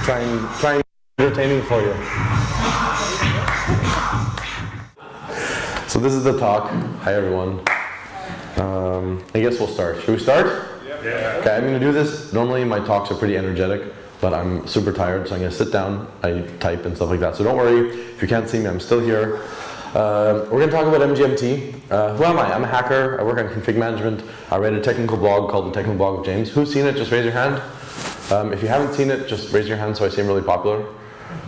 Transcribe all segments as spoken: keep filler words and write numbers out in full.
to try and try and do training for you. So this is the talk. Hi everyone. Um, I guess we'll start. Should we start? Yeah. Okay, I'm going to do this. Normally my talks are pretty energetic, but I'm super tired, so I'm going to sit down. I type and stuff like that. So don't worry. If you can't see me, I'm still here. Uh, we're going to talk about M G M T. Uh, who am I? I'm a hacker. I work on config management. I write a technical blog called The Technical Blog of James. Who's seen it? Just raise your hand. Um, if you haven't seen it, just raise your hand so I seem really popular.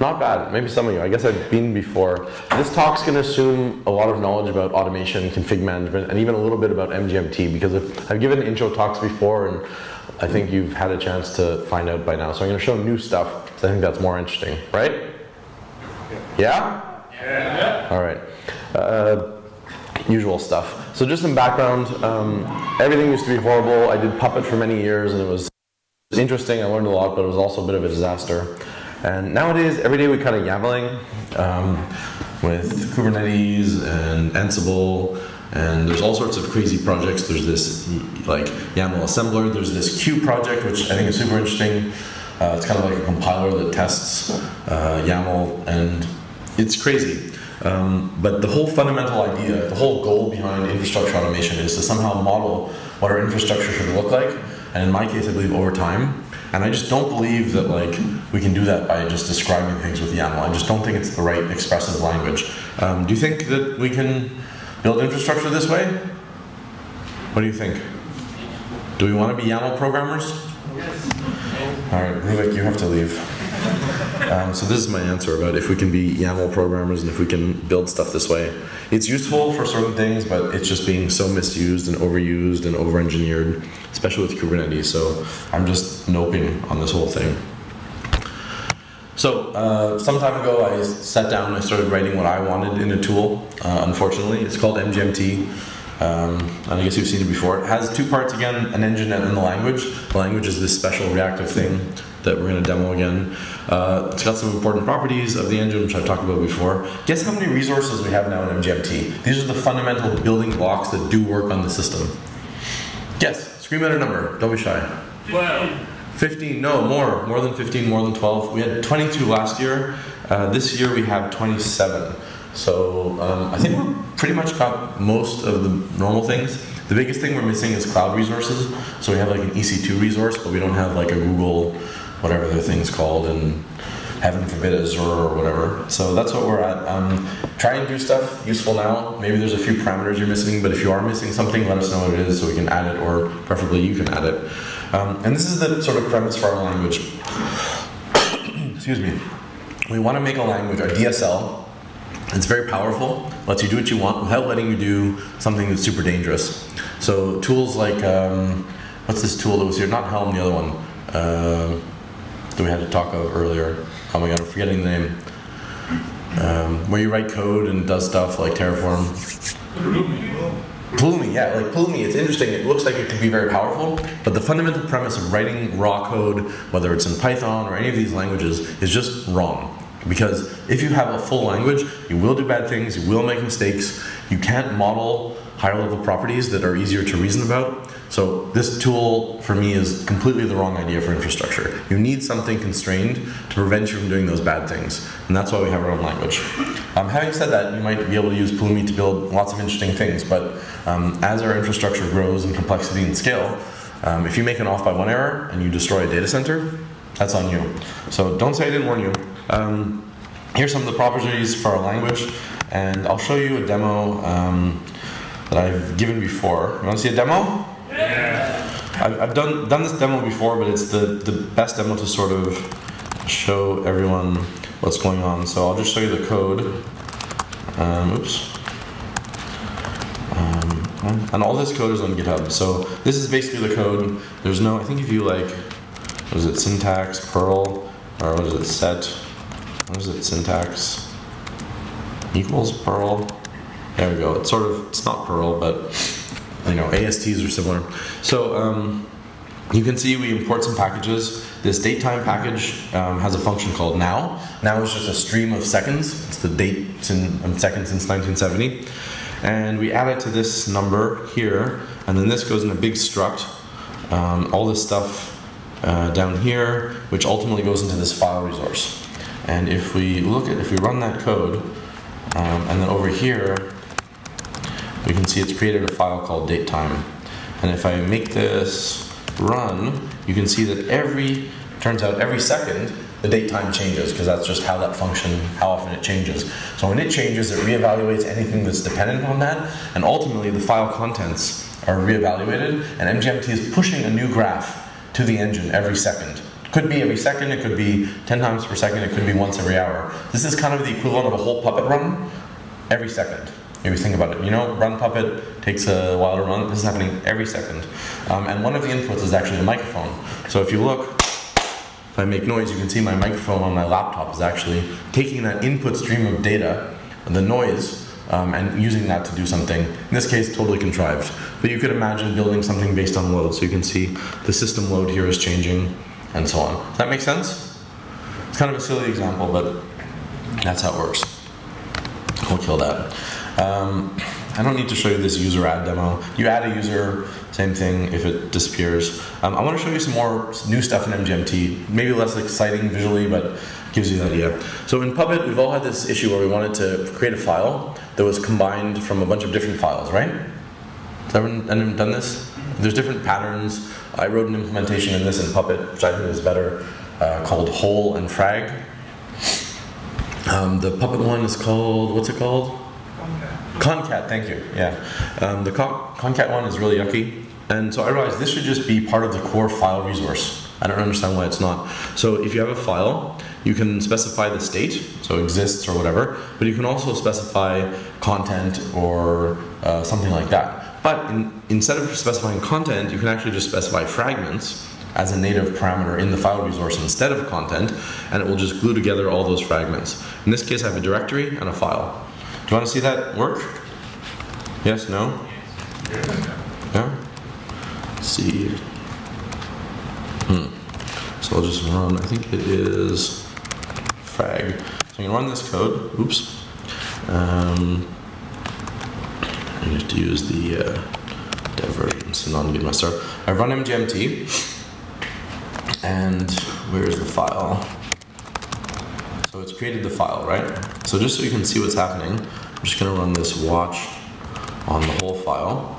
Not bad. Maybe some of you. I guess I've been before. This talk's going to assume a lot of knowledge about automation, config management, and even a little bit about M G M T, because if, I've given intro talks before, and I think you've had a chance to find out by now. So I'm going to show new stuff, because I think that's more interesting. Right? Yeah? Yeah. All right. Uh, usual stuff. So just some background. Um, everything used to be horrible. I did Puppet for many years, and it was interesting. I learned a lot, but it was also a bit of a disaster. And nowadays, every day we kind of YAMLing um, with Kubernetes and Ansible, and there's all sorts of crazy projects. There's this like YAML assembler. There's this Q project, which I think is super interesting. Uh, it's kind of like a compiler that tests uh, YAML, and it's crazy. Um, but the whole fundamental idea, the whole goal behind infrastructure automation is to somehow model what our infrastructure should look like, and in my case, I believe over time. And I just don't believe that like we can do that by just describing things with YAML. I just don't think it's the right expressive language. Um, do you think that we can build infrastructure this way? What do you think? Do we want to be YAML programmers? Yes. All right, Ruvik, you have to leave. Um, so this is my answer about if we can be YAML programmers and if we can build stuff this way. It's useful for certain things, but it's just being so misused and overused and over-engineered, especially with Kubernetes. So I'm just noping on this whole thing. So uh, some time ago, I sat down and I started writing what I wanted in a tool, uh, unfortunately. It's called M G M T. Um, and I guess you've seen it before. It has two parts again, an engine and the language. The language is this special reactive thing that we're going to demo again. Uh, it's got some important properties of the engine, which I've talked about before. Guess how many resources we have now in M G M T? These are the fundamental building blocks that do work on the system. Guess. Scream out a number. Don't be shy. Wow. fifteen. No, more. More than fifteen, more than twelve. We had twenty-two last year. Uh, this year we have twenty-seven. So um, I think we're pretty much got most of the normal things. The biggest thing we're missing is cloud resources. So we have like an E C two resource, but we don't have like a Google, whatever their thing's called, and heaven forbid Azure or whatever. So that's what we're at. Um, try and do stuff useful now. Maybe there's a few parameters you're missing, but if you are missing something, let us know what it is so we can add it, or preferably you can add it. Um, and this is the sort of premise for our language. Excuse me. We want to make a language, our D S L. It's very powerful, lets you do what you want without letting you do something that's super dangerous. So tools like, um, what's this tool that was here? Not Helm, the other one uh, that we had to talk about earlier. Oh my god, I'm forgetting the name. Um, where you write code and does stuff like Terraform. Pulumi, yeah, like Pulumi, it's interesting. It looks like it could be very powerful, but the fundamental premise of writing raw code, whether it's in Python or any of these languages, is just wrong. Because if you have a full language, you will do bad things, you will make mistakes, you can't model higher level properties that are easier to reason about. So this tool, for me, is completely the wrong idea for infrastructure. You need something constrained to prevent you from doing those bad things. And that's why we have our own language. Um, having said that, you might be able to use Pulumi to build lots of interesting things, but um, as our infrastructure grows in complexity and scale, um, if you make an off by one error and you destroy a data center, that's on you. So don't say I didn't warn you. Um, here's some of the properties for our language, and I'll show you a demo um, that I've given before. You want to see a demo? Yeah. I've, I've done done this demo before, but it's the, the best demo to sort of show everyone what's going on. So I'll just show you the code. Um, oops. Um, and all this code is on GitHub. So this is basically the code. There's no, I think if you like, what is it, syntax, Perl, or what is it, set, what is it, syntax, equals Perl, there we go, it's sort of, it's not Perl, but, you know, A S Ts are similar. So, um, you can see we import some packages. This datetime package um, has a function called now. Now is just a stream of seconds, it's the dates in um, seconds since nineteen seventy, and we add it to this number here, and then this goes in a big struct, um, all this stuff uh, down here, which ultimately goes into this file resource. And if we look at, if we run that code, um, and then over here, we can see it's created a file called datetime. And if I make this run, you can see that every, turns out every second, the date time changes, because that's just how that function, how often it changes. So when it changes, it reevaluates anything that's dependent on that, and ultimately the file contents are reevaluated, and M G M T is pushing a new graph to the engine every second. It could be every second, it could be ten times per second, it could be once every hour. This is kind of the equivalent of a whole Puppet run every second. Maybe think about it. You know, run Puppet takes a while to run. This is happening every second. Um, and one of the inputs is actually a microphone. So if you look, if I make noise, you can see my microphone on my laptop is actually taking that input stream of data, the noise, um, and using that to do something. In this case, totally contrived. But you could imagine building something based on load. So you can see the system load here is changing, and so on. Does that make sense? It's kind of a silly example, but that's how it works. We'll kill that. Um, I don't need to show you this user add demo. You add a user, same thing if it disappears. Um, I want to show you some more new stuff in M G M T. Maybe less exciting visually, but gives you the idea. So in Puppet, we've all had this issue where we wanted to create a file that was combined from a bunch of different files, right? Has anyone done this? There's different patterns. I wrote an implementation in this in Puppet, which I think is better, uh, called whole and frag. Um, the Puppet one is called, what's it called? Concat, thank you, yeah. Um, the con Concat one is really yucky. And so I realized this should just be part of the core file resource. I don't understand why it's not. So if you have a file, you can specify the state, so exists or whatever, but you can also specify content or uh, something like that. But in, instead of specifying content, you can actually just specify fragments as a native parameter in the file resource instead of content, and it will just glue together all those fragments. In this case, I have a directory and a file. Do you want to see that work? Yes, no? No? Let's see. Hmm. So I'll just run, I think it is frag. So I'm gonna run this code, oops. Um, I need to use the uh, dev version, so not to get messed up. I run M G M T, and where's the file? So it's created the file, right? So just so you can see what's happening, I'm just gonna run this watch on the whole file.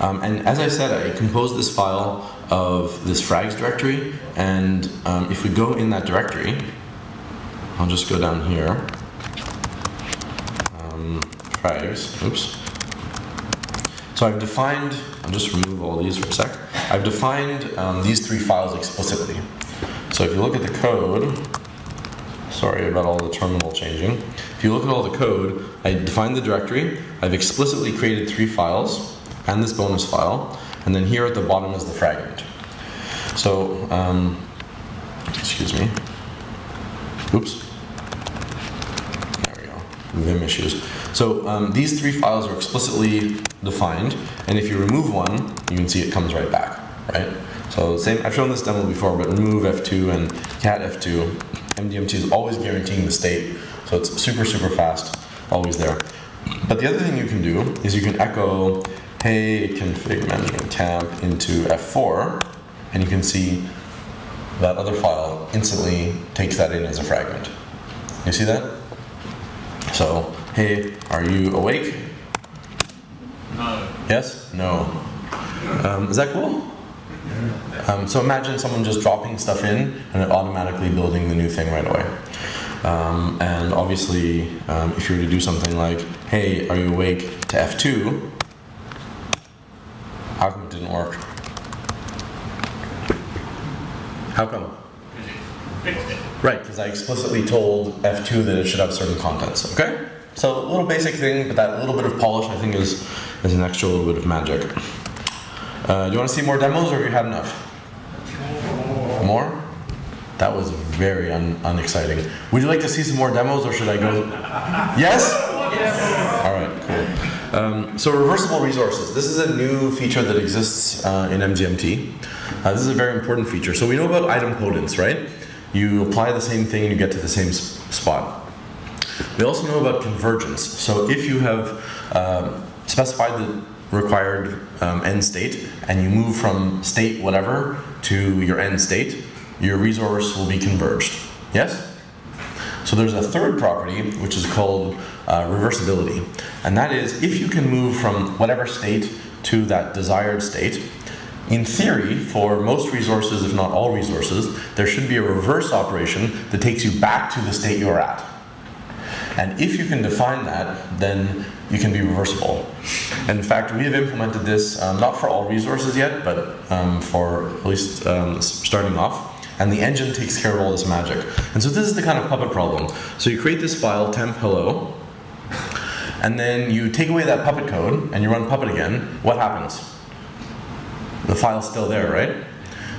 Um, and as I said, I composed this file of this frags directory, and um, if we go in that directory, I'll just go down here, um, frags, oops. So I've defined, I'll just remove all these for a sec. I've defined um, these three files explicitly. So if you look at the code, sorry about all the terminal changing. If you look at all the code, I defined the directory, I've explicitly created three files, and this bonus file, and then here at the bottom is the fragment. So, um, excuse me. Oops. There we go, Vim issues. So um, these three files are explicitly defined, and if you remove one, you can see it comes right back, right? So same, I've shown this demo before, but remove F two and cat F two. M G M T is always guaranteeing the state, so it's super, super fast, always there. But the other thing you can do is you can echo, hey, config management tab into F four, and you can see that other file instantly takes that in as a fragment. You see that? So, hey, are you awake? No. Yes? No. Um, is that cool? Um, so imagine someone just dropping stuff in and it automatically building the new thing right away. Um, and obviously, um, if you were to do something like, hey, are you awake to F two, how come it didn't work? How come? Right, because I explicitly told F two that it should have certain contents, okay? So a little basic thing, but that little bit of polish I think is, is an extra little bit of magic. Uh, do you want to see more demos, or have you had enough? More? That was very un unexciting. Would you like to see some more demos, or should I go? Yes? Yes. All right, cool. Um, so reversible resources. This is a new feature that exists uh, in M G M T. Uh, this is a very important feature. So we know about idempotence, right? You apply the same thing and you get to the same spot. We also know about convergence. So if you have uh, specified the required um, end state, and you move from state whatever to your end state, your resource will be converged. Yes? So there's a third property, which is called uh, reversibility. And that is, if you can move from whatever state to that desired state, in theory, for most resources, if not all resources, there should be a reverse operation that takes you back to the state you're at. And if you can define that, then you can be reversible. And in fact, we have implemented this, um, not for all resources yet, but um, for at least um, starting off. And the engine takes care of all this magic. And so this is the kind of Puppet problem. So you create this file, temp hello, and then you take away that Puppet code, and you run Puppet again. What happens? The file's still there, right?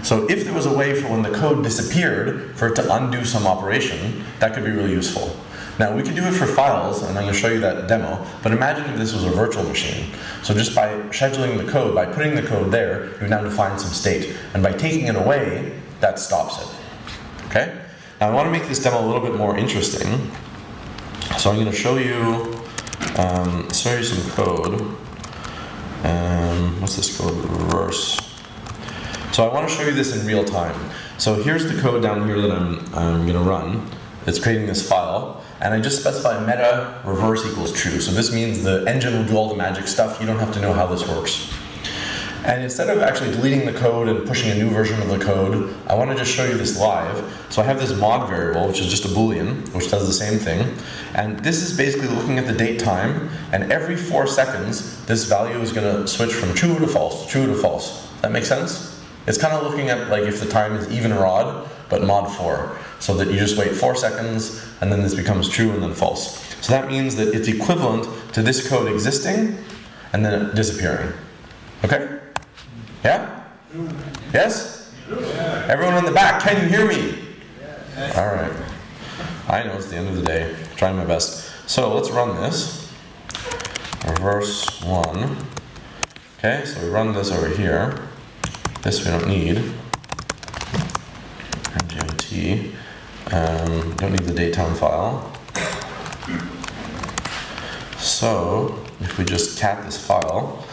So if there was a way for when the code disappeared for it to undo some operation, that could be really useful. Now, we can do it for files, and I'm going to show you that demo, but imagine if this was a virtual machine. So just by scheduling the code, by putting the code there, you now define some state. And by taking it away, that stops it. Okay? Now, I want to make this demo a little bit more interesting. So I'm going to show you, um, show you some code. Um, what's this code? Reverse. So I want to show you this in real time. So here's the code down here that I'm, I'm going to run. It's creating this file. And I just specify meta reverse equals true. So this means the engine will do all the magic stuff. You don't have to know how this works. And instead of actually deleting the code and pushing a new version of the code, I want to just show you this live. So I have this mod variable, which is just a Boolean, which does the same thing. And this is basically looking at the date time. And every four seconds, this value is going to switch from true to false, true to false. That makes sense? It's kind of looking at like if the time is even or odd, but mod four. So that you just wait four seconds, and then this becomes true and then false. So that means that it's equivalent to this code existing and then it disappearing. Okay? Yeah? Yes? Everyone in the back, can you hear me? All right. I know it's the end of the day. I'm trying my best. So let's run this. Reverse one. Okay, so we run this over here. This we don't need. M G M T. Um, don't need the datetime file. So if we just cat this file,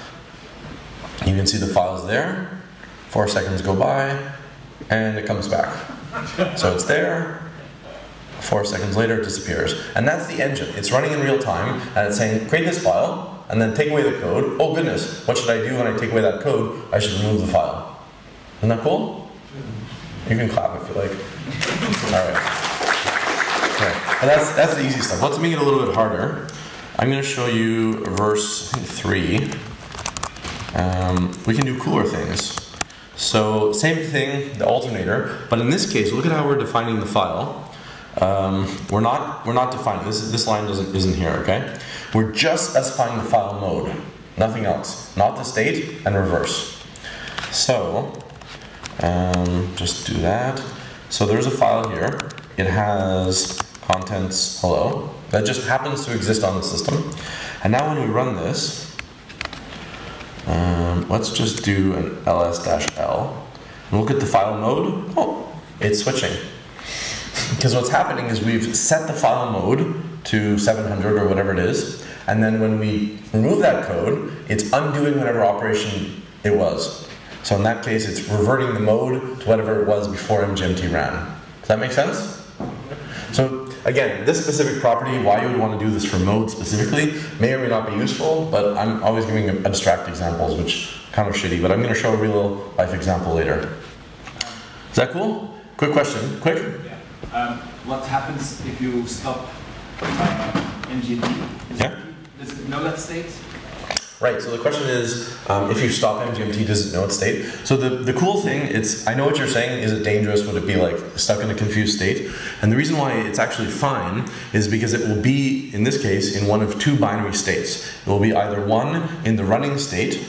you can see the file's there. Four seconds go by, and it comes back. So it's there. Four seconds later, it disappears. And that's the engine. It's running in real time, and it's saying, create this file, and then take away the code. Oh goodness, what should I do when I take away that code? I should remove the file. Isn't that cool? You can clap if you like. All right. Okay. Well, that's, that's the easy stuff. Let's make it a little bit harder. I'm going to show you verse three. Um, we can do cooler things. So same thing, the alternator. But in this case, look at how we're defining the file. Um, we're not we're not defining this. This line doesn't isn't here. Okay. We're just specifying the file mode. Nothing else. Not the state and reverse. So. Um, just do that. So there's a file here. It has contents hello. That just happens to exist on the system. And now when we run this, um, let's just do an ls-l. And look at the file mode. Oh, it's switching. Because what's happening is we've set the file mode to seven hundred or whatever it is. And then when we remove that code, it's undoing whatever operation it was. So in that case, it's reverting the mode to whatever it was before M G M T ran. Does that make sense? So again, this specific property, why you would want to do this for mode specifically, may or may not be useful, but I'm always giving abstract examples, which is kind of shitty, but I'm going to show a real life example later. Is that cool? Quick question, quick. Yeah. Um, what happens if you stop uh, M G M T? Is yeah. It, does it know that state? Right, so the question is, um, if you stop M G M T, does it know its state? So the, the cool thing, it's, I know what you're saying, is it dangerous? Would it be like stuck in a confused state? And the reason why it's actually fine is because it will be, in this case, in one of two binary states. It will be either one in the running state,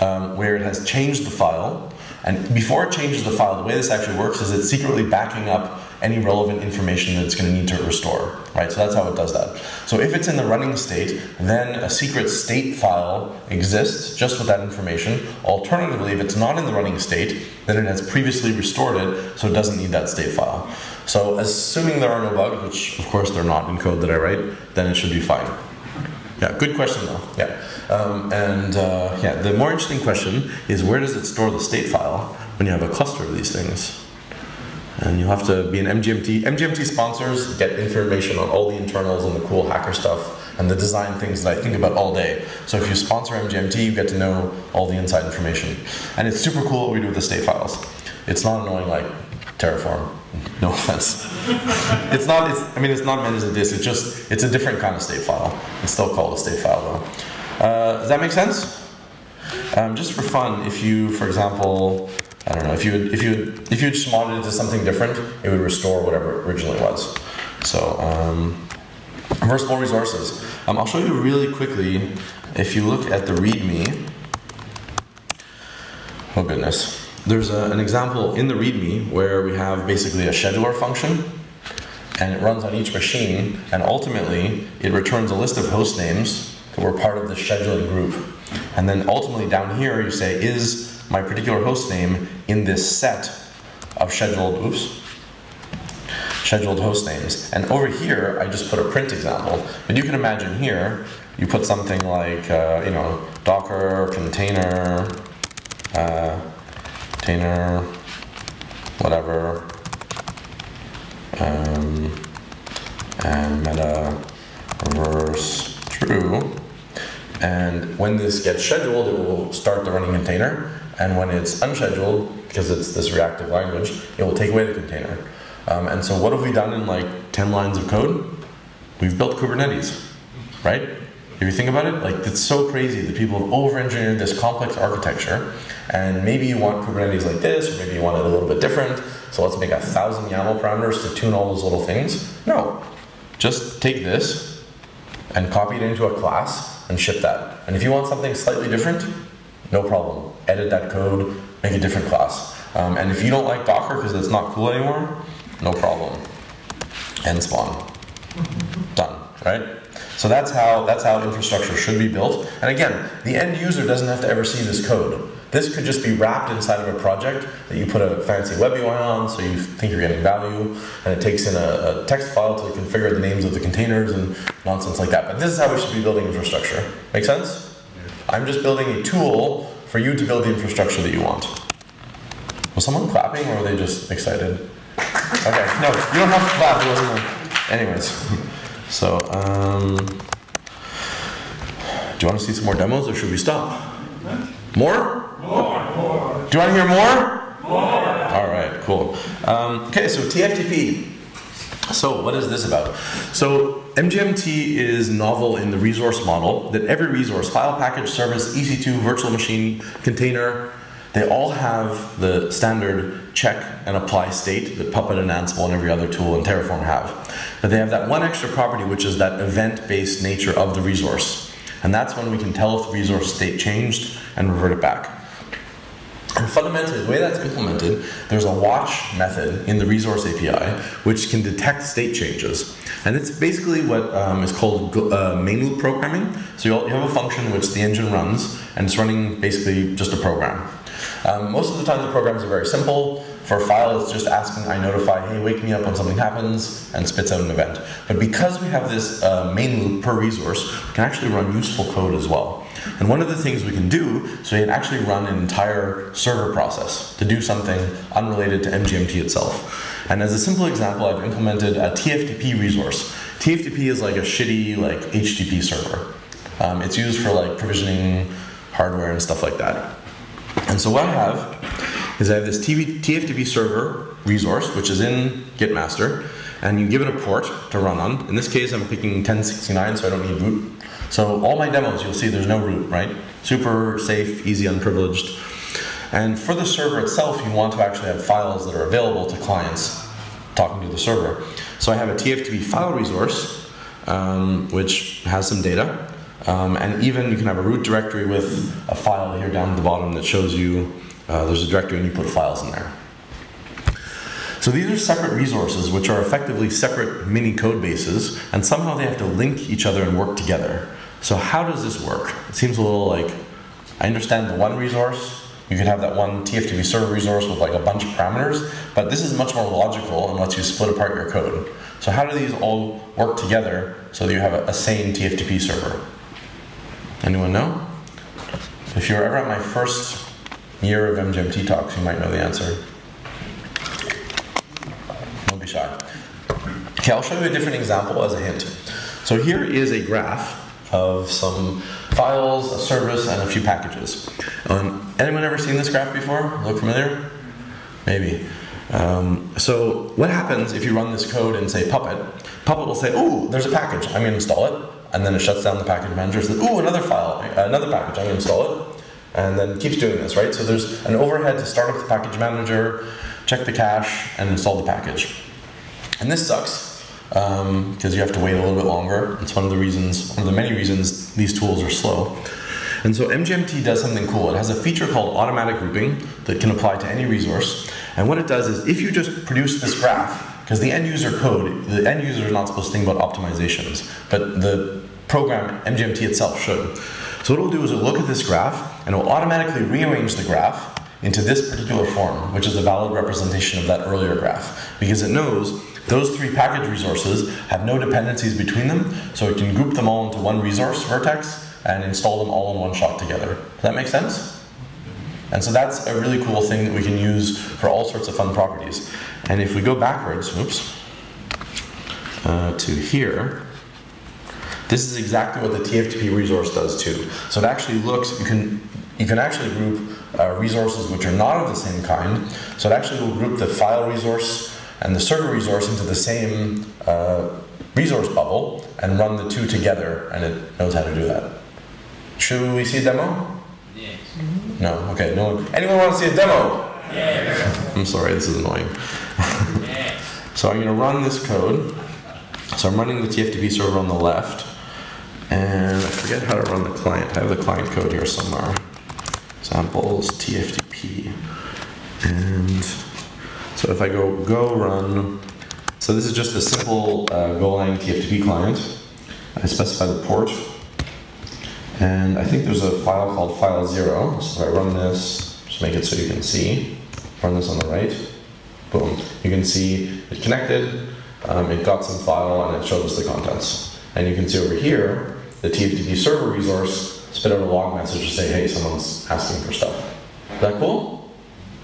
um, where it has changed the file, and before it changes the file, the way this actually works is it's secretly backing up any relevant information that it's going to need to restore, right? So that's how it does that. So if it's in the running state, then a secret state file exists just with that information. Alternatively, if it's not in the running state, then it has previously restored it, so it doesn't need that state file. So assuming there are no bugs, which of course they're not in code that I write, then it should be fine. Yeah, good question though. Yeah, um, and uh, yeah, the more interesting question is where does it store the state file when you have a cluster of these things? And you have to be an M G M T. M G M T sponsors get information on all the internals and the cool hacker stuff and the design things that I think about all day. So if you sponsor M G M T, you get to know all the inside information. And it's super cool what we do with the state files. It's not annoying like Terraform. No offense. It's not, it's, I mean, it's not meant as a disk. It's just, it's a different kind of state file. It's still called a state file though. Uh, does that make sense? Um, just for fun, if you, for example, I don't know, if you if you if you just modded it to something different, it would restore whatever it originally was. So um, reversible resources. Um, I'll show you really quickly. If you look at the README, oh goodness, there's a, an example in the README where we have basically a scheduler function, and it runs on each machine, and ultimately it returns a list of host names that were part of the scheduling group, and then ultimately down here you say is my particular host name in this set of scheduled, oops, scheduled host names. And over here, I just put a print example. But you can imagine here, you put something like, uh, you know, Docker, container, uh, container, whatever, um, and meta reverse true. And when this gets scheduled, it will start the running container. And when it's unscheduled, because it's this reactive language, it will take away the container. Um, and so what have we done in like ten lines of code? We've built Kubernetes, right? If you think about it, like it's so crazy that people have over-engineered this complex architecture. And maybe you want Kubernetes like this, or maybe you want it a little bit different. So let's make a thousand YAML parameters to tune all those little things. No, just take this and copy it into a class and ship that. And if you want something slightly different, no problem. Edit that code, make a different class. Um, and if you don't like Docker because it's not cool anymore, no problem. End spawn. Done, right? So that's how, that's how infrastructure should be built. And again, the end user doesn't have to ever see this code. This could just be wrapped inside of a project that you put a fancy web U I on so you think you're getting value, and it takes in a, a text file to configure the names of the containers and nonsense like that. But this is how we should be building infrastructure. Make sense? I'm just building a tool for you to build the infrastructure that you want. Was someone clapping or were they just excited? Okay, no, you don't have to clap, it wasn't a... Anyways, so, um, do you want to see some more demos or should we stop? More? More. More. Do you want to hear more? More. All right, cool. Um, okay, so T F T P. So what is this about? So M G M T is novel in the resource model that every resource, file, package, service, E C two, virtual machine, container, they all have the standard check and apply state that Puppet and Ansible and every other tool in Terraform have. But they have that one extra property, which is that event-based nature of the resource. And that's when we can tell if the resource state changed and revert it back. And fundamentally, the way that's implemented, there's a watch method in the resource A P I which can detect state changes. And it's basically what um, is called uh, main loop programming. So you have a function which the engine runs, and it's running basically just a program. Um, most of the time the programs are very simple. For a file, it's just asking I notify, hey, wake me up when something happens, and spits out an event. But because we have this uh, main loop per resource, we can actually run useful code as well. And one of the things we can do, so you can actually run an entire server process to do something unrelated to M G M T itself. And as a simple example, I've implemented a T F T P resource. T F T P is like a shitty like H T T P server. Um, it's used for like provisioning hardware and stuff like that. And so what I have is I have this T F T P server resource, which is in Git master, and you give it a port to run on. In this case, I'm picking ten sixty-nine, so I don't need root. So all my demos, you'll see there's no root, right? Super safe, easy, unprivileged. And for the server itself, you want to actually have files that are available to clients talking to the server. So I have a T F T P file resource, um, which has some data. Um, and even you can have a root directory with a file here down at the bottom that shows you uh, there's a directory and you put files in there. So these are separate resources, which are effectively separate mini code bases, and somehow they have to link each other and work together. So how does this work? It seems a little like, I understand the one resource, you could have that one T F T P server resource with like a bunch of parameters, but this is much more logical and lets you split apart your code. So how do these all work together so that you have a, a sane T F T P server? Anyone know? If you were ever at my first year of M G M T talks, you might know the answer. Don't be shy. Okay, I'll show you a different example as a hint. So here is a graph of some files, a service, and a few packages. Um, anyone ever seen this graph before? Look familiar? Maybe. Um, so what happens if you run this code and say Puppet? Puppet will say, ooh, there's a package, I'm going to install it. And then it shuts down the package manager, says, ooh, another file, another package, I'm going to install it. And then keeps doing this, right? So there's an overhead to start up the package manager, check the cache, and install the package. And this sucks. Um, because you have to wait a little bit longer. It's one of the reasons, one of the many reasons these tools are slow. And so M G M T does something cool. It has a feature called automatic grouping that can apply to any resource. And what it does is if you just produce this graph, because the end user code, the end user is not supposed to think about optimizations, but the program M G M T itself should. So what it will do is it will look at this graph and it will automatically rearrange the graph into this particular form, which is a valid representation of that earlier graph, because it knows those three package resources have no dependencies between them, so it can group them all into one resource vertex and install them all in one shot together. Does that make sense? And so that's a really cool thing that we can use for all sorts of fun properties. And if we go backwards, oops, uh, to here, this is exactly what the T F T P resource does too. So it actually looks, you can, you can actually group uh, resources which are not of the same kind. So it actually will group the file resource and the server resource into the same uh, resource bubble and run the two together, and it knows how to do that. Should we see a demo? Yes. No, okay, no one. Anyone want to see a demo? Yes. I'm sorry, this is annoying. Yes. So I'm gonna run this code. So I'm running the T F T P server on the left, and I forget how to run the client. I have the client code here somewhere. Samples, T F T P, and so if I go go run, so this is just a simple uh, Golang T F T P client. I specify the port, and I think there's a file called file zero. So if I run this, just make it so you can see. Run this on the right. Boom. You can see it connected. Um, it got some file, and it showed us the contents. And you can see over here the T F T P server resource spit out a log message to say, hey, someone's asking for stuff. Is that cool?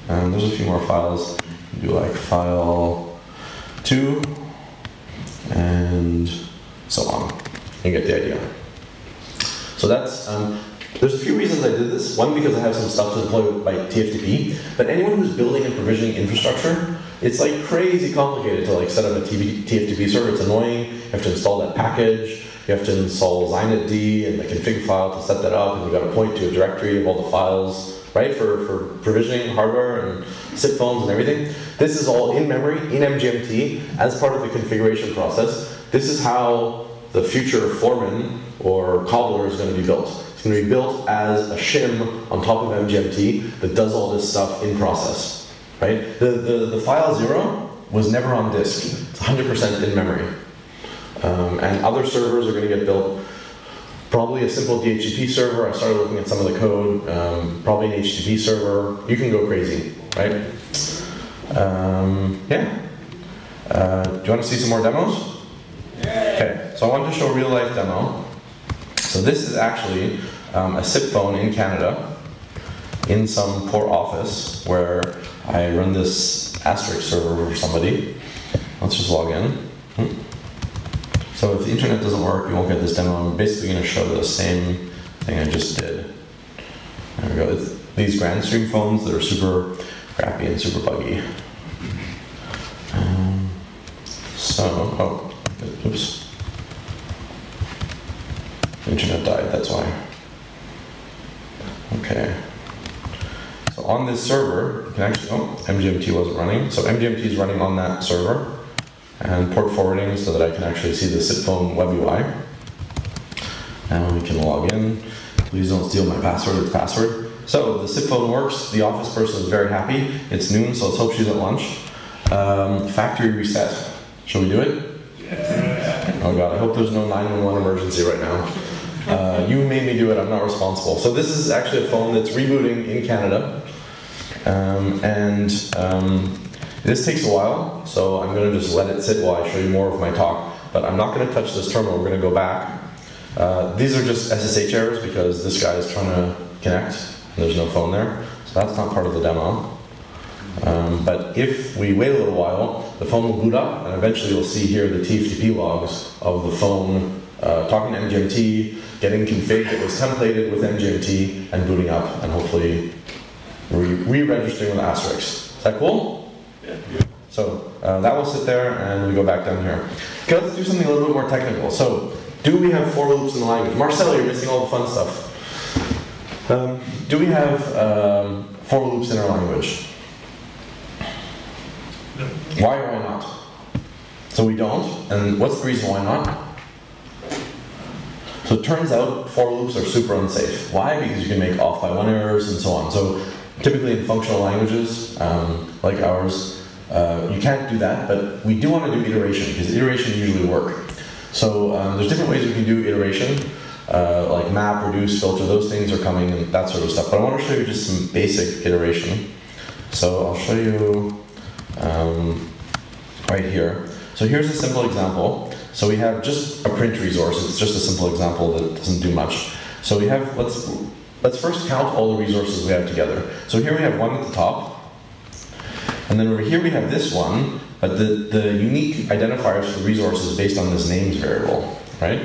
And um, there's a few more files. Do like file two and so on. You get the idea. So that's, um, there's a few reasons I did this. One, because I have some stuff to deploy by T F T P, but anyone who's building and provisioning infrastructure, it's like crazy complicated to like set up a T F T P server. It's annoying. You have to install that package. You have to install xinetd and the config file to set that up, and you've got to point to a directory of all the files, right, for, for provisioning hardware and S I P phones and everything. This is all in memory, in M G M T, as part of the configuration process. This is how the future foreman or cobbler is going to be built. It's going to be built as a shim on top of M G M T that does all this stuff in process, right? The, the, the file zero was never on disk. It's one hundred percent in memory. Um, and other servers are going to get built. Probably a simple D H C P server. I started looking at some of the code. Um, probably an H T T P server. You can go crazy, right? Um, yeah. Uh, do you want to see some more demos? Okay. So I wanted to show a real life demo. So this is actually um, a S I P phone in Canada, in some poor office where I run this Asterisk server for somebody. Let's just log in. Hmm. So if the internet doesn't work, you won't get this demo. I'm basically going to show the same thing I just did. There we go. It's these Grandstream phones that are super crappy and super buggy. Um, so, oh, oops. The internet died, that's why. Okay. So on this server, you can actually, oh, M G M T wasn't running. So M G M T is running on that server. And port forwarding so that I can actually see the S I P phone web U I. And we can log in. Please don't steal my password, it's password. So the S I P phone works, the office person is very happy. It's noon, so let's hope she's at lunch. Um, factory reset. Shall we do it? Yes. Oh god, I hope there's no nine one one emergency right now. Uh, you made me do it, I'm not responsible. So this is actually a phone that's rebooting in Canada. Um, and um, This takes a while, so I'm going to just let it sit while I show you more of my talk, but I'm not going to touch this terminal. We're going to go back Uh, these are just S S H errors because this guy is trying to connect. And there's no phone there. So that's not part of the demo. Um, but if we wait a little while, the phone will boot up, and eventually you'll see here the T F T P logs of the phone uh, talking to M G M T, getting config that was templated with M G M T, and booting up, and hopefully re-registering with Asterisk. Is that cool? Yeah. So uh, that will sit there, and we go back down here. Okay, let's do something a little bit more technical. So, do we have for loops in the language? Marcel, you're missing all the fun stuff. Um, do we have um, for loops in our language? No. Why or why not? So we don't, and what's the reason why not? So it turns out for loops are super unsafe. Why? Because you can make off by one errors and so on. So typically in functional languages, um, like ours, uh, you can't do that, but we do want to do iteration, because iteration usually works. So um, there's different ways we can do iteration, uh, like map, reduce, filter, those things are coming and that sort of stuff. But I want to show you just some basic iteration. So I'll show you um, right here. So here's a simple example. So we have just a print resource. It's just a simple example that doesn't do much. So we have, let's, let's first count all the resources we have together. So here we have one at the top. And then over here we have this one, but the, the unique identifiers for resources based on this names variable, right?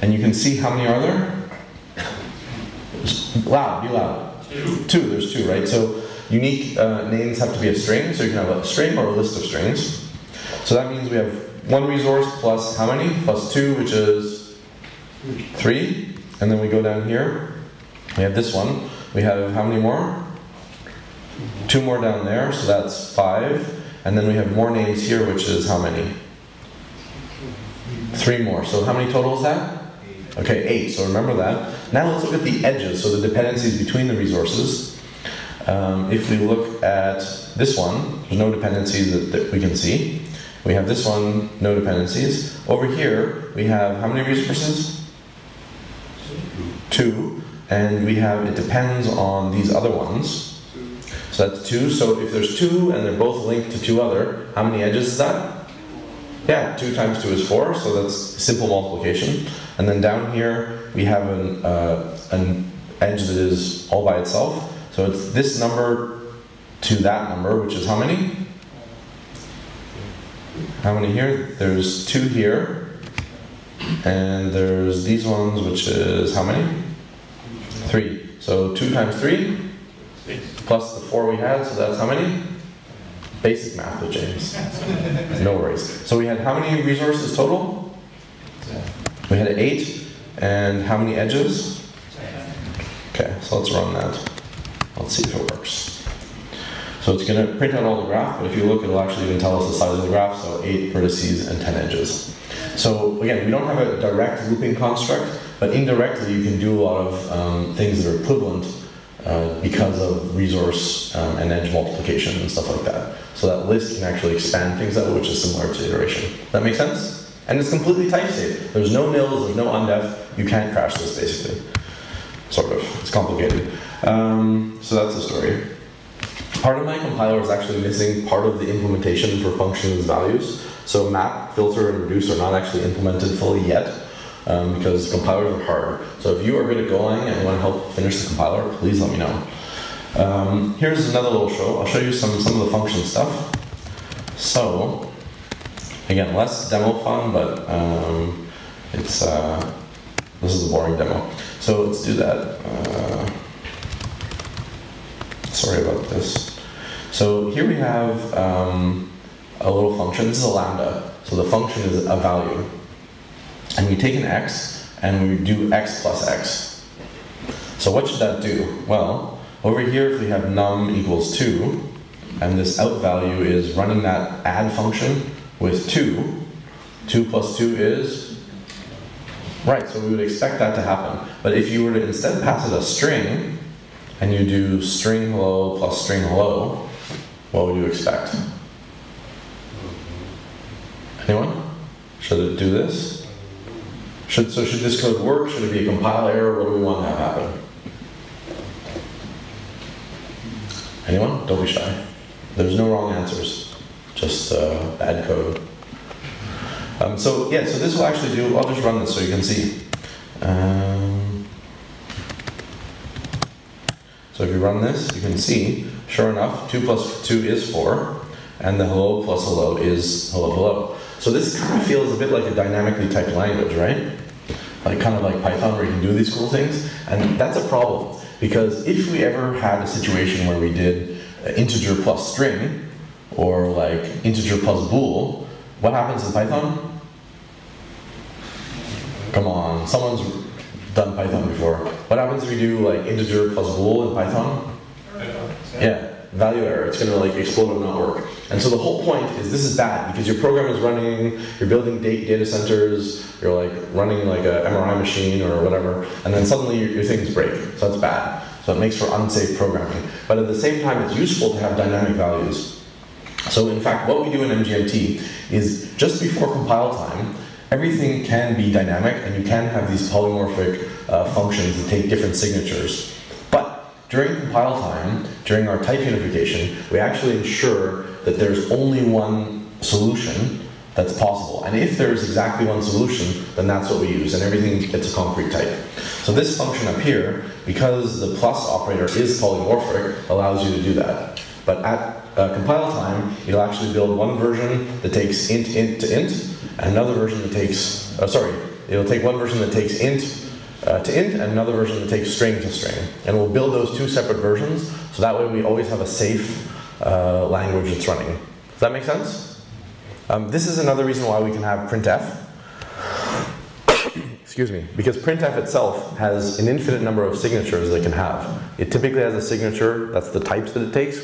And you can see how many are there? Loud, be loud. Two. Two, there's two, right? So unique uh, names have to be a string, so you can have a string or a list of strings. So that means we have one resource plus how many? Plus two, which is three. And then we go down here, we have this one. We have how many more? Two more down there, so that's five. And then we have more names here, which is how many? Three more. So how many total is that? Okay, eight, so remember that. Now let's look at the edges, so the dependencies between the resources. Um, if we look at this one, there's no dependencies that, that we can see. We have this one, no dependencies. Over here, we have how many resources? Two. And we have, it depends on these other ones. So that's two, so if there's two and they're both linked to two other, how many edges is that? Yeah, two times two is four, so that's simple multiplication. And then down here, we have an, uh, an edge that is all by itself. So it's this number to that number, which is how many? How many here? There's two here, and there's these ones, which is how many? Three, so two times three, plus the four we had, so that's how many? Basic math with James. No worries. So we had how many resources total? We had eight. And how many edges? Okay, so let's run that. Let's see if it works. So it's going to print out all the graph, but if you look, it'll actually even tell us the size of the graph, so eight vertices and ten edges. So again, we don't have a direct looping construct, but indirectly you can do a lot of um, things that are equivalent Uh, because of resource um, and edge multiplication and stuff like that. So that list can actually expand things out, which is similar to iteration. That makes sense? And it's completely type safe. There's no nils, there's no undef. You can't crash this, basically. Sort of. It's complicated. Um, so that's the story. Part of my compiler is actually missing part of the implementation for functions values. So map, filter, and reduce are not actually implemented fully yet. Um, because compilers are hard. So if you are good at Golang and want to help finish the compiler, please let me know. Um, here's another little show. I'll show you some, some of the function stuff. So, again, less demo fun, but um, it's uh, this is a boring demo. So let's do that. Uh, sorry about this. So here we have um, a little function. This is a lambda. So the function is a value. And we take an x, and we do x plus x. So what should that do? Well, over here if we have num equals two, and this out value is running that add function with two, two plus two is, right, so we would expect that to happen. But if you were to instead pass it a string, and you do string hello plus string hello, what would you expect? Anyone? Should it do this? Should, so should this code work? Should it be a compile error? What do we want to have happen? Anyone? Don't be shy. There's no wrong answers. Just uh, bad code. Um, so yeah, so this will actually do, I'll just run this so you can see. Um, so if you run this, you can see, sure enough, two plus two is four, and the hello plus hello is hello hello. So this kind of feels a bit like a dynamically typed language, right? Like kind of like Python, where you can do these cool things, and that's a problem, because if we ever had a situation where we did integer plus string, or like integer plus bool, what happens in Python? Come on, someone's done Python before. What happens if we do like integer plus bool in Python? Yeah, value error. It's gonna like explode and not work. And so the whole point is this is bad because your program is running, you're building data centers, you're like running like a M R I machine or whatever, and then suddenly your, your things break. So that's bad. So it makes for unsafe programming. But at the same time, it's useful to have dynamic values. So in fact, what we do in M G M T is just before compile time, everything can be dynamic, and you can have these polymorphic uh, functions that take different signatures. But during compile time, during our type unification, we actually ensure that there's only one solution that's possible. And if there's exactly one solution, then that's what we use, and everything gets a concrete type. So this function up here, because the plus operator is polymorphic, allows you to do that. But at Uh, compile time, it'll actually build one version that takes int, int to int, and another version that takes, oh, sorry, it'll take one version that takes int uh, to int, and another version that takes string to string. And we'll build those two separate versions, so that way we always have a safe uh, language that's running. Does that make sense? Um, this is another reason why we can have printf. Excuse me. Because printf itself has an infinite number of signatures that it can have. It typically has a signature, that's the types that it takes,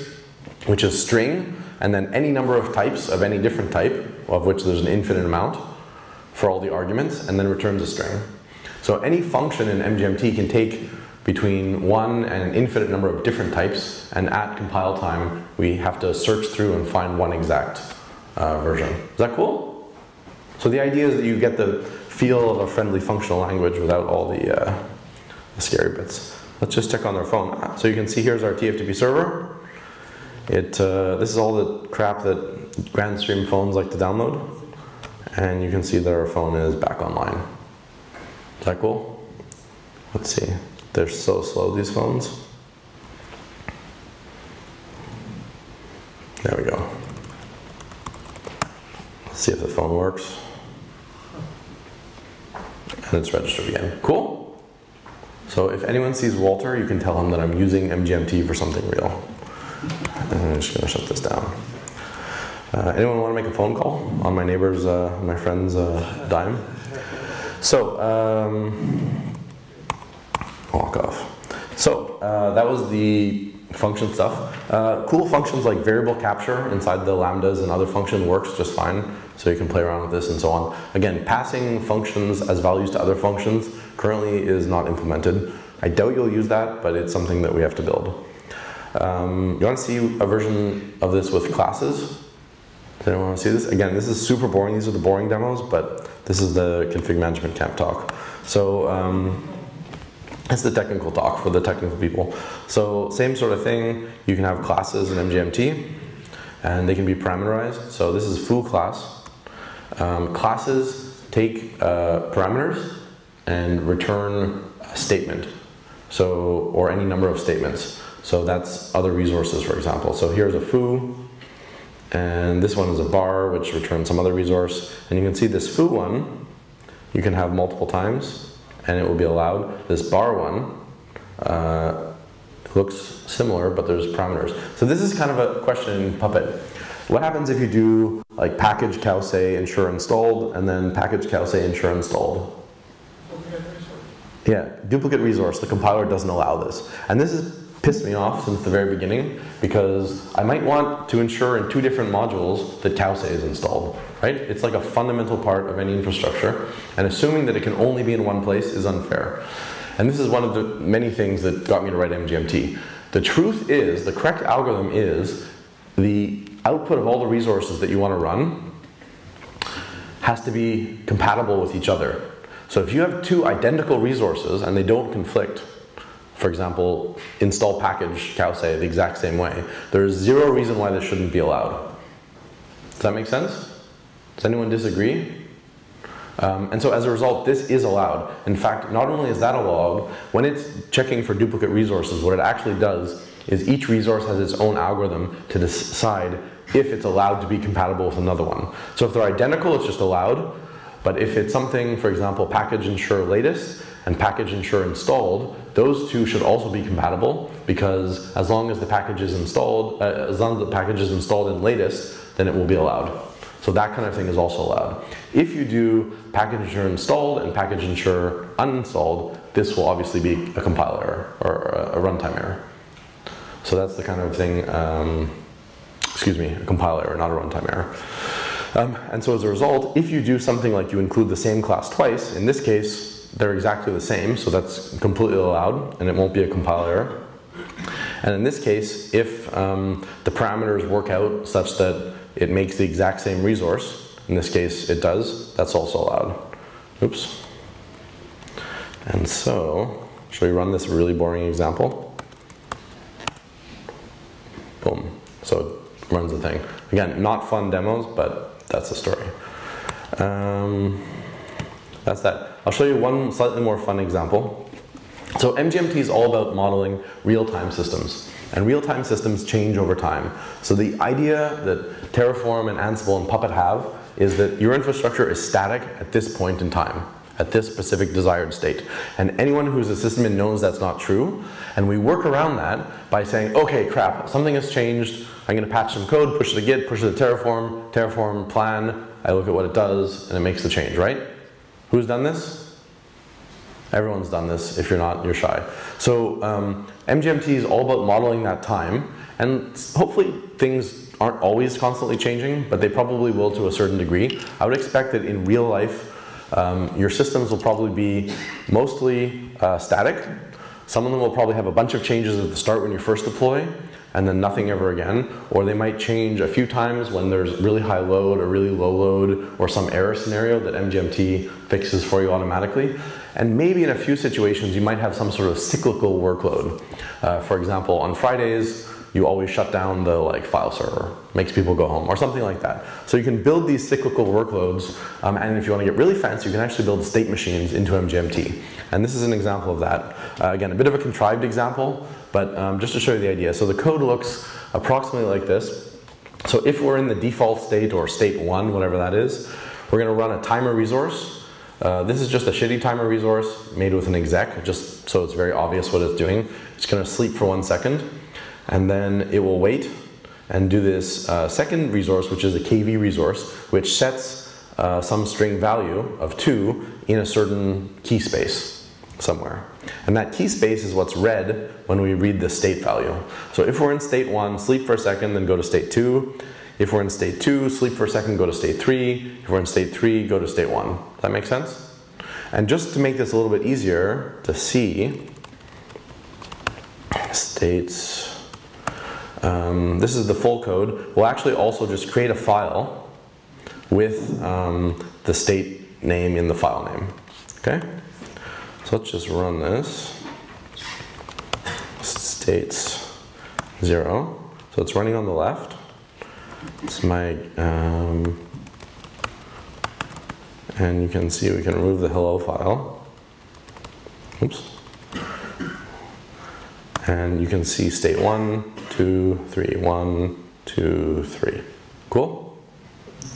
which is string, and then any number of types of any different type, of which there's an infinite amount for all the arguments, and then returns a string. So any function in M G M T can take between one and an infinite number of different types, and at compile time, we have to search through and find one exact uh, version. Is that cool? So the idea is that you get the feel of a friendly functional language without all the, uh, the scary bits. Let's just check on their phone. So you can see here's our T F T P server. It, uh, this is all the crap that Grandstream phones like to download, and you can see that our phone is back online. Is that cool? Let's see. They're so slow, these phones. There we go. Let's see if the phone works. And it's registered again. Cool? So if anyone sees Walter, you can tell him that I'm using M G M T for something real. I'm just gonna shut this down. Uh, anyone want to make a phone call on my neighbor's, uh, my friend's uh, dime? So, um, walk off. So uh, that was the function stuff. Uh, cool functions like variable capture inside the lambdas and other function works just fine. So you can play around with this and so on. Again, passing functions as values to other functions currently is not implemented. I doubt you'll use that, but it's something that we have to build. Um, you want to see a version of this with classes? Does anyone want to see this? Again, this is super boring. These are the boring demos, but this is the config management camp talk. So um, it's the technical talk for the technical people. So same sort of thing. You can have classes in M G M T, and they can be parameterized. So this is foo class. Um, classes take uh, parameters and return a statement, so or any number of statements. So that's other resources, for example. So here's a foo, and this one is a var, which returns some other resource. And you can see this foo one, you can have multiple times, and it will be allowed. This bar one uh, looks similar, but there's parameters. So this is kind of a question in Puppet. What happens if you do like package cow say ensure installed, and then package cow say ensure installed? Yeah, duplicate resource. The compiler doesn't allow this. And this is pissed me off since the very beginning, because I might want to ensure in two different modules that tause is installed, right? It's like a fundamental part of any infrastructure, and assuming that it can only be in one place is unfair. And this is one of the many things that got me to write M G M T. The truth is, the correct algorithm is the output of all the resources that you want to run has to be compatible with each other. So if you have two identical resources and they don't conflict, for example, install package cow say the exact same way, there is zero reason why this shouldn't be allowed. Does that make sense? Does anyone disagree? Um, and so as a result, this is allowed. In fact, not only is that a log, when it's checking for duplicate resources, what it actually does is each resource has its own algorithm to decide if it's allowed to be compatible with another one. So if they're identical, it's just allowed. But if it's something, for example, package ensure latest and package ensure installed, those two should also be compatible, because as long as the package is installed, uh, as long as the package is installed in latest, then it will be allowed. So that kind of thing is also allowed. If you do package ensure installed and package ensure uninstalled, this will obviously be a compile error or a runtime error. So that's the kind of thing, um, excuse me, a compile error, not a runtime error. Um, and so as a result, if you do something like you include the same class twice, in this case, they're exactly the same, so that's completely allowed, and it won't be a compile error. And in this case, if um, the parameters work out such that it makes the exact same resource, in this case it does, that's also allowed. Oops. And so, should we run this really boring example? Boom. So it runs the thing. Again, not fun demos, but that's the story. Um, that's that. I'll show you one slightly more fun example. So M G M T is all about modeling real-time systems. And real-time systems change over time. So the idea that Terraform and Ansible and Puppet have is that your infrastructure is static at this point in time, at this specific desired state. And anyone who's a sysadmin knows that's not true. And we work around that by saying, okay, crap, something has changed. I'm gonna patch some code, push it to Git, push it to Terraform, Terraform, plan, I look at what it does, and it makes the change, right? Who's done this? Everyone's done this. If you're not, you're shy. So um, M G M T is all about modeling that time, and hopefully things aren't always constantly changing, but they probably will to a certain degree. I would expect that in real life, um, your systems will probably be mostly uh, static. Some of them will probably have a bunch of changes at the start when you first deploy, and then nothing ever again. Or they might change a few times when there's really high load or really low load or some error scenario that M G M T fixes for you automatically. And maybe in a few situations you might have some sort of cyclical workload. Uh, for example, on Fridays you always shut down the like file server, makes people go home, or something like that. So you can build these cyclical workloads, um, and if you want to get really fancy, you can actually build state machines into M G M T. And this is an example of that. Uh, again, a bit of a contrived example, but um, just to show you the idea. So the code looks approximately like this. So if we're in the default state or state one, whatever that is, we're gonna run a timer resource. Uh, this is just a shitty timer resource made with an exec, just so it's very obvious what it's doing. It's gonna sleep for one second, and then it will wait and do this uh, second resource, which is a K V resource, which sets uh, some string value of two in a certain key space somewhere. And that key space is what's read when we read the state value. So if we're in state one, sleep for a second, then go to state two. If we're in state two, sleep for a second, go to state three. If we're in state three, go to state one. Does that make sense? And just to make this a little bit easier to see, states, um, this is the full code. We'll actually also just create a file with um, the state name in the file name, okay? So let's just run this, states zero. So it's running on the left. It's my, um, and you can see we can remove the hello file. Oops. And you can see state one, two, three, one, two, three. Cool?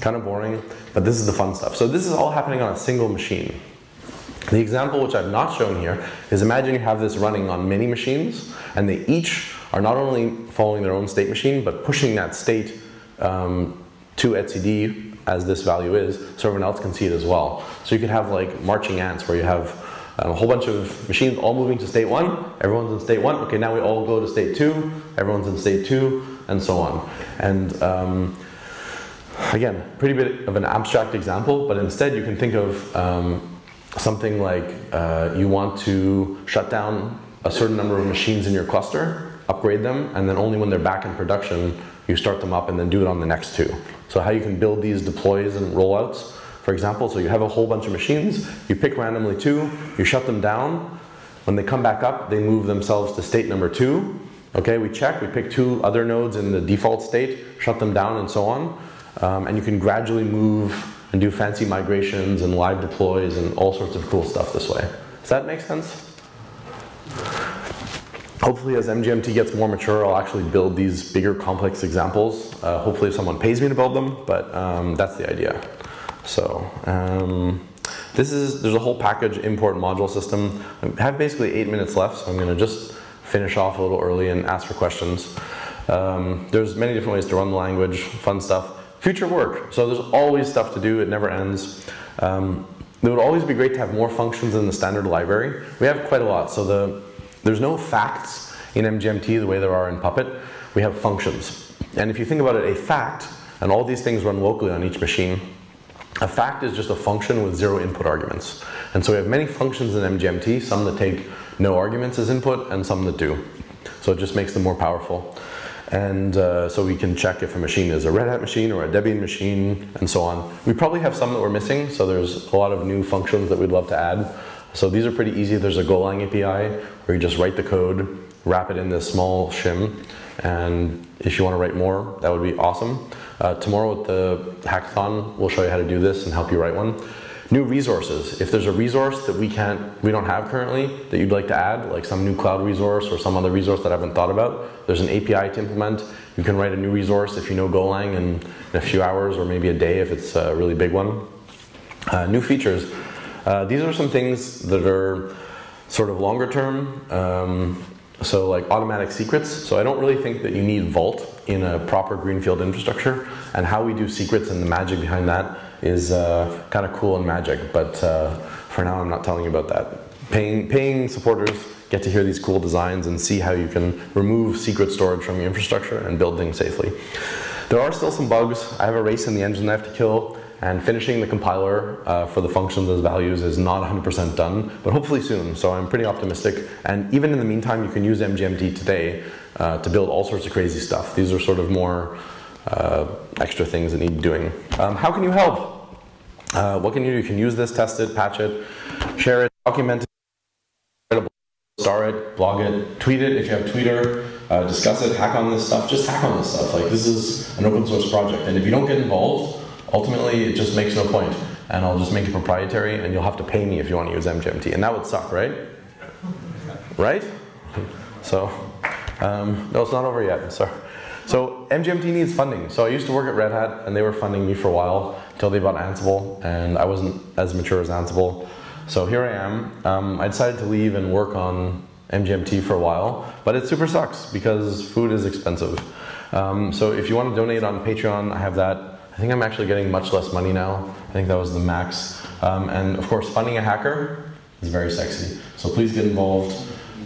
Kind of boring, but this is the fun stuff. So this is all happening on a single machine. The example which I've not shown here is imagine you have this running on many machines, and they each are not only following their own state machine, but pushing that state Um, to etcd as this value is, so everyone else can see it as well. So you could have like marching ants where you have um, a whole bunch of machines all moving to state one, everyone's in state one, okay, now we all go to state two, everyone's in state two, and so on. And um, again, pretty bit of an abstract example, but instead you can think of um, something like uh, you want to shut down a certain number of machines in your cluster, upgrade them, and then only when they're back in production you start them up and then do it on the next two. So how you can build these deploys and rollouts, for example, so you have a whole bunch of machines, you pick randomly two, you shut them down, when they come back up, they move themselves to state number two. Okay, we check, we pick two other nodes in the default state, shut them down, and so on. Um, and you can gradually move and do fancy migrations and live deploys and all sorts of cool stuff this way. Does that make sense? Hopefully as M G M T gets more mature, I'll actually build these bigger complex examples. Uh, hopefully someone pays me to build them, but um, that's the idea. So um, this is, there's a whole package import module system. I have basically eight minutes left, so I'm gonna just finish off a little early and ask for questions. Um, there's many different ways to run the language, fun stuff. Future work, so there's always stuff to do, it never ends. Um, it would always be great to have more functions in the standard library. We have quite a lot, so the There's no facts in M G M T the way there are in Puppet. We have functions. And if you think about it, a fact, and all these things run locally on each machine, a fact is just a function with zero input arguments. And so we have many functions in M G M T, some that take no arguments as input and some that do. So it just makes them more powerful. And uh, so we can check if a machine is a Red Hat machine or a Debian machine and so on. We probably have some that we're missing, so there's a lot of new functions that we'd love to add. So these are pretty easy. There's a Golang A P I where you just write the code, wrap it in this small shim, and if you want to write more, that would be awesome. Uh, tomorrow at the hackathon, we'll show you how to do this and help you write one. New resources. If there's a resource that we can't, we don't have currently that you'd like to add, like some new cloud resource or some other resource that I haven't thought about, there's an A P I to implement. You can write a new resource if you know Golang in, in a few hours or maybe a day if it's a really big one. Uh, new features. Uh, these are some things that are sort of longer term, um, so like automatic secrets. So I don't really think that you need Vault in a proper greenfield infrastructure, and how we do secrets and the magic behind that is uh, kind of cool and magic, but uh, for now I'm not telling you about that. Paying, paying supporters get to hear these cool designs and see how you can remove secret storage from your infrastructure and build things safely. There are still some bugs. I have a race in the engine that I have to kill. And finishing the compiler uh, for the functions as values is not one hundred percent done, but hopefully soon, so I'm pretty optimistic. And even in the meantime, you can use M G M T today uh, to build all sorts of crazy stuff. These are sort of more uh, extra things that need doing. Um, how can you help? Uh, what can you do? You can use this, test it, patch it, share it, document it, star it, blog it, tweet it if you have Twitter. Uh, discuss it, hack on this stuff, just hack on this stuff. Like, this is an open source project, and if you don't get involved, ultimately, it just makes no point, and I'll just make it proprietary, and you'll have to pay me if you want to use M G M T, and that would suck, right? Right? So, um, no, it's not over yet, sorry. So, M G M T needs funding. So I used to work at Red Hat, and they were funding me for a while, until they bought Ansible, and I wasn't as mature as Ansible. So here I am. Um, I decided to leave and work on M G M T for a while, but it super sucks, because food is expensive. Um, so if you want to donate on Patreon, I have that. I think I'm actually getting much less money now. I think that was the max. Um, and of course, funding a hacker is very sexy. So please get involved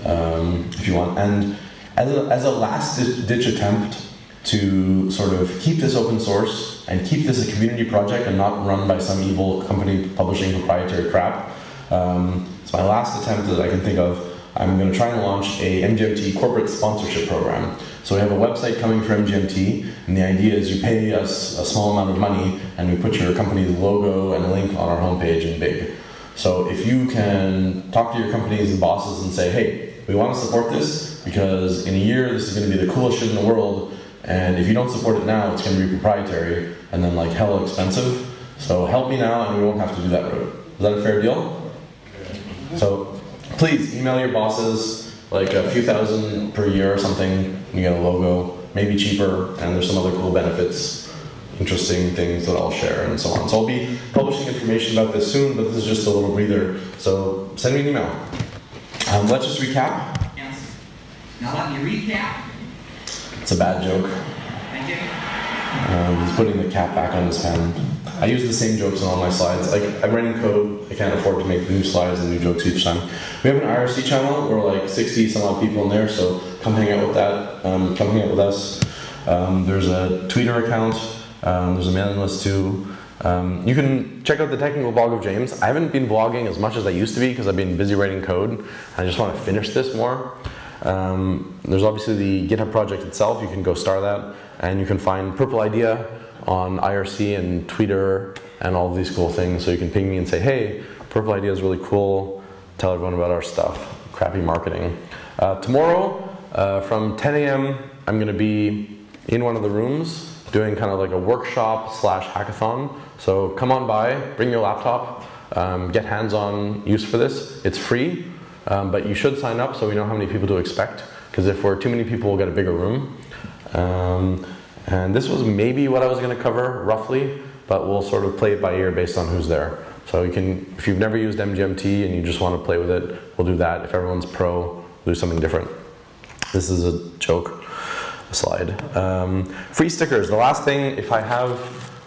um, if you want. And as a, as a last-ditch attempt to sort of keep this open source and keep this a community project and not run by some evil company publishing proprietary crap, um, it's my last attempt that I can think of. I'm going to try and launch a M G M T corporate sponsorship program. So we have a website coming for M G M T, and the idea is you pay us a small amount of money, and we put your company's logo and link on our homepage in big. So if you can talk to your companies and bosses and say, hey, we want to support this, because in a year this is going to be the coolest shit in the world, and if you don't support it now, it's going to be proprietary, and then like hella expensive. So help me now, and we won't have to do that route. Is that a fair deal? So. Please email your bosses, like a few thousand per year or something, you get a logo, maybe cheaper, and there's some other cool benefits, interesting things that I'll share and so on. So I'll be publishing information about this soon, but this is just a little breather, so send me an email. Um, let's just recap. Yes. Now let me recap. It's a bad joke. Thank you. Um, he's putting the cap back on his pen. I use the same jokes in all my slides. Like, I'm writing code, I can't afford to make new slides and new jokes each time. We have an I R C channel, we're like sixty some odd people in there, so come hang out with that, um, come hang out with us. Um, there's a Twitter account, um, there's a mailing list too. Um, you can check out the technical blog of James. I haven't been blogging as much as I used to be because I've been busy writing code, and I just want to finish this more. Um, there's obviously the GitHub project itself, you can go star that, and you can find Purple Idea on I R C and Twitter and all of these cool things, so you can ping me and say, hey, Purple Idea is really cool, tell everyone about our stuff. Crappy marketing. Uh, tomorrow, uh, from ten A M, I'm gonna be in one of the rooms doing kind of like a workshop slash hackathon. So come on by, bring your laptop, um, get hands-on use for this. It's free, um, but you should sign up so we know how many people to expect, because if we're too many people, we'll get a bigger room. Um, and this was maybe what I was going to cover, roughly, but we'll sort of play it by ear based on who's there. So you can, if you've never used M G M T and you just want to play with it, we'll do that. If everyone's pro, we'll do something different. This is a joke. Slide. Um, free stickers. The last thing, if I have,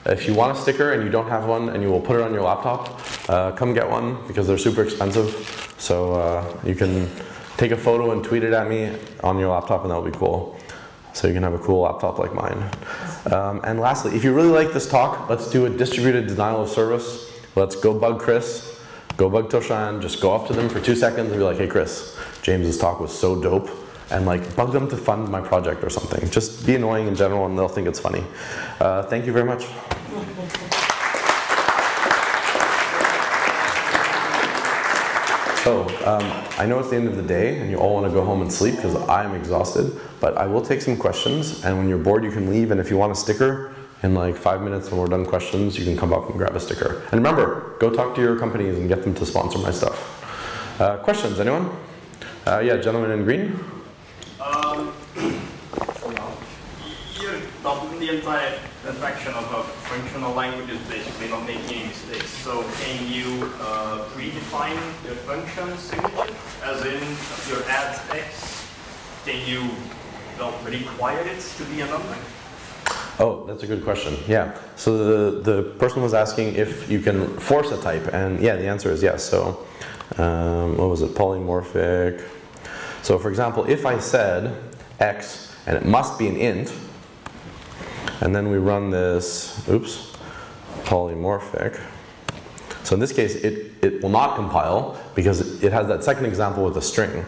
if you want a sticker and you don't have one and you will put it on your laptop, uh, come get one because they're super expensive. So uh, you can take a photo and tweet it at me on your laptop and that'll be cool. So you can have a cool laptop like mine. Um, and lastly, if you really like this talk, let's do a distributed denial of service. Let's go bug Chris, go bug Toshan, just go up to them for two seconds and be like, hey Chris, James's talk was so dope. And like bug them to fund my project or something. Just be annoying in general and they'll think it's funny. Uh, thank you very much. So um, I know it's the end of the day and you all want to go home and sleep because I'm exhausted, but I will take some questions, and when you're bored you can leave, and if you want a sticker in like five minutes when we're done questions, you can come up and grab a sticker. And remember, go talk to your companies and get them to sponsor my stuff. Uh, questions, anyone? Uh, yeah, gentleman in green. Um, you're doubling the entire attraction of a functional language is basically not making any mistakes. So can you uh, redefine your function signature? As in, your add X, can you well, require it to be a number? Oh, that's a good question. Yeah. So the, the person was asking if you can force a type, and yeah, the answer is yes. So um, what was it? Polymorphic. So for example, if I said X and it must be an int, and then we run this, oops, polymorphic. So in this case, it, it will not compile because it has that second example with a string.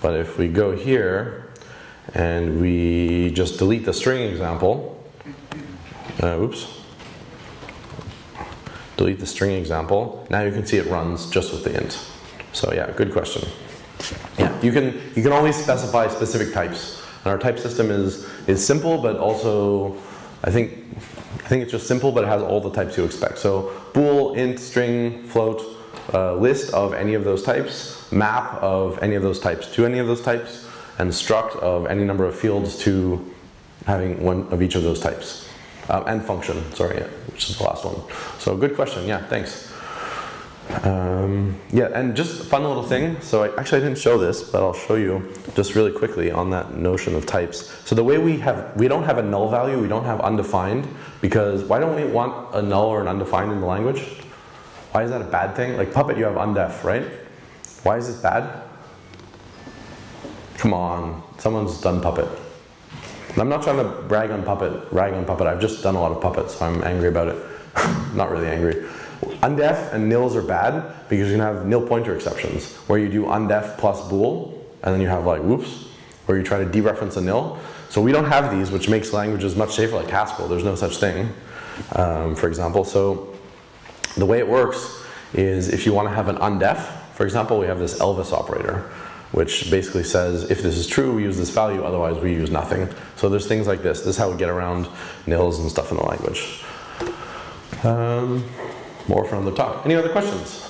But if we go here and we just delete the string example, uh, oops, delete the string example, now you can see it runs just with the int. So yeah, good question. Yeah, you can you can always specify specific types, and our type system is is simple, but also I think I think it's just simple, but it has all the types you expect. So bool, int, string, float, uh, list of any of those types, map of any of those types to any of those types, and struct of any number of fields to having one of each of those types, um, and function. Sorry, which is the last one. So good question. Yeah, thanks. Um, yeah, and just a fun little thing. So I, actually I didn't show this, but I'll show you just really quickly on that notion of types. So the way we have, we don't have a null value, we don't have undefined, because why don't we want a null or an undefined in the language? Why is that a bad thing? Like Puppet, you have undef, right? Why is this bad? Come on, someone's done Puppet. And I'm not trying to brag on Puppet, rag on Puppet, I've just done a lot of Puppet, so I'm angry about it. Not really angry. Undef and nils are bad because you're going to have nil pointer exceptions where you do undef plus bool and then you have like whoops where you try to dereference a nil. So we don't have these, which makes languages much safer, like Haskell. There's no such thing, um, for example. So the way it works is if you want to have an undef, for example, we have this Elvis operator, which basically says if this is true, we use this value, otherwise we use nothing. So there's things like this. This is how we get around nils and stuff in the language. Um, More from the top. Any other questions?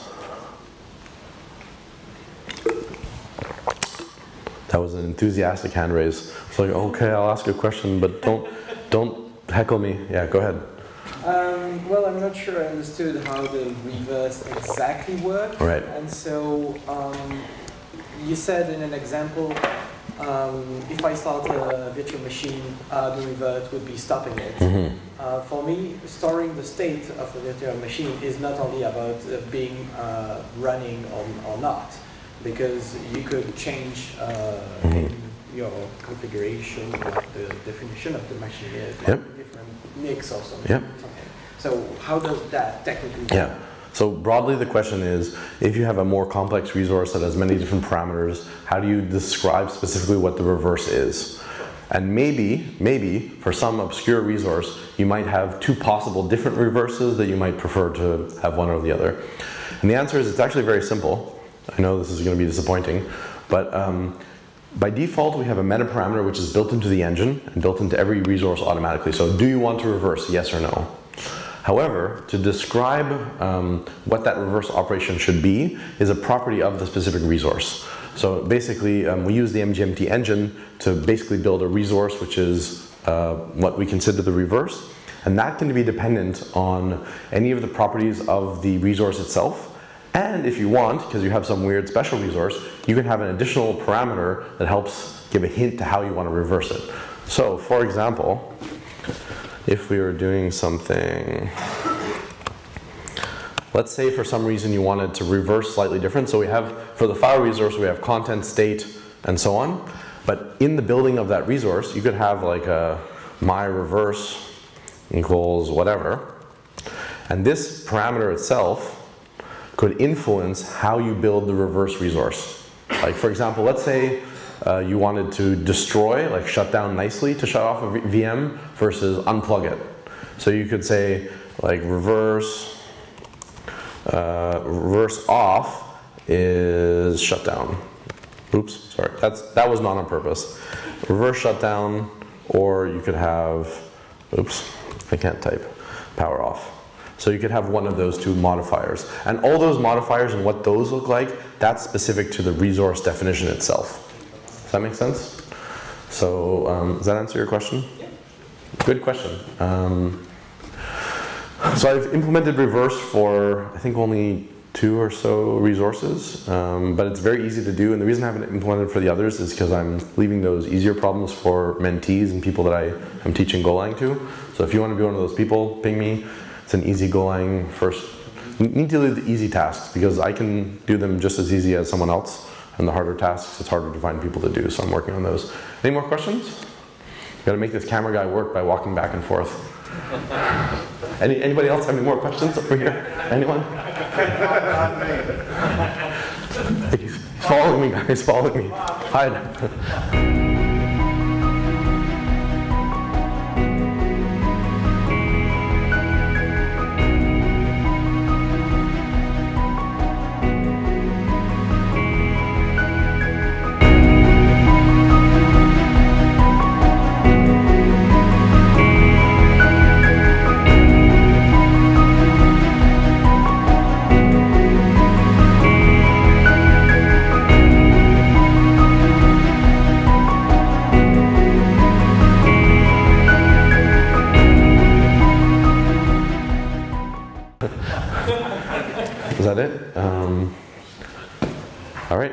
That was an enthusiastic hand raise. It's like, okay, I'll ask a question, but don't, don't heckle me. Yeah, go ahead. Um, well, I'm not sure I understood how the reverse exactly worked. Right. And so um, you said in an example, Um, if I start a virtual machine, uh, the revert would be stopping it. Mm-hmm. uh, for me, storing the state of a virtual machine is not only about uh, being uh, running or, or not, because you could change uh, mm-hmm. in your configuration, the definition of the machine, like yep. a different mix or something. Yep. something. So how does that technically work? Yeah. So broadly the question is, if you have a more complex resource that has many different parameters, how do you describe specifically what the reverse is? And maybe, maybe, for some obscure resource, you might have two possible different reverses that you might prefer to have one or the other. And the answer is it's actually very simple. I know this is going to be disappointing, but um, By default, we have a meta parameter which is built into the engine and built into every resource automatically. So do you want to reverse, yes or no? However, to describe um, what that reverse operation should be is a property of the specific resource. So basically, um, we use the M G M T engine to basically build a resource which is uh, what we consider the reverse. And that can be dependent on any of the properties of the resource itself. And if you want, because you have some weird special resource, you can have an additional parameter that helps give a hint to how you want to reverse it. So, for example, if we were doing something, let's say for some reason you wanted to reverse slightly different. So we have, for the file resource, we have content, state, and so on. But in the building of that resource, you could have like a my reverse equals whatever. And this parameter itself could influence how you build the reverse resource. Like for example, let's say uh, you wanted to destroy, like shut down nicely to shut off a V M versus unplug it. So you could say like reverse, uh, reverse off is shut down. Oops, sorry, that's, that was not on purpose. Reverse shutdown, or you could have, oops, I can't type, power off. So you could have one of those two modifiers. And all those modifiers and what those look like, that's specific to the resource definition itself. Does that make sense? So um, does that answer your question? Yeah. Good question. Um, so I've implemented reverse for I think only two or so resources, um, but it's very easy to do. And the reason I haven't implemented for the others is because I'm leaving those easier problems for mentees and people that I am teaching Golang to. So if you want to be one of those people, ping me. It's an easy Golang first. You need to do the easy tasks because I can do them just as easy as someone else. And the harder tasks, it's harder to find people to do. So I'm working on those. Any more questions? Got to make this camera guy work by walking back and forth. Any, anybody else have any more questions over here? Anyone? He's following me, guys. Following me. Hide. Is that it? Um, all right,